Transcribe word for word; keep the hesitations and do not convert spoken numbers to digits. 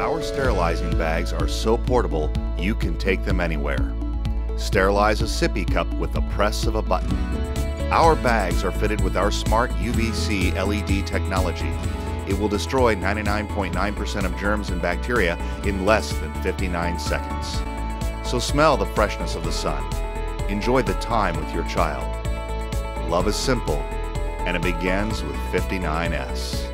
Our sterilizing bags are so portable, you can take them anywhere. Sterilize a sippy cup with the press of a button. Our bags are fitted with our smart U V C L E D technology. It will destroy ninety-nine point nine percent of germs and bacteria in less than fifty-nine seconds. So smell the freshness of the sun. Enjoy the time with your child. Love is simple, and it begins with fifty-nine S.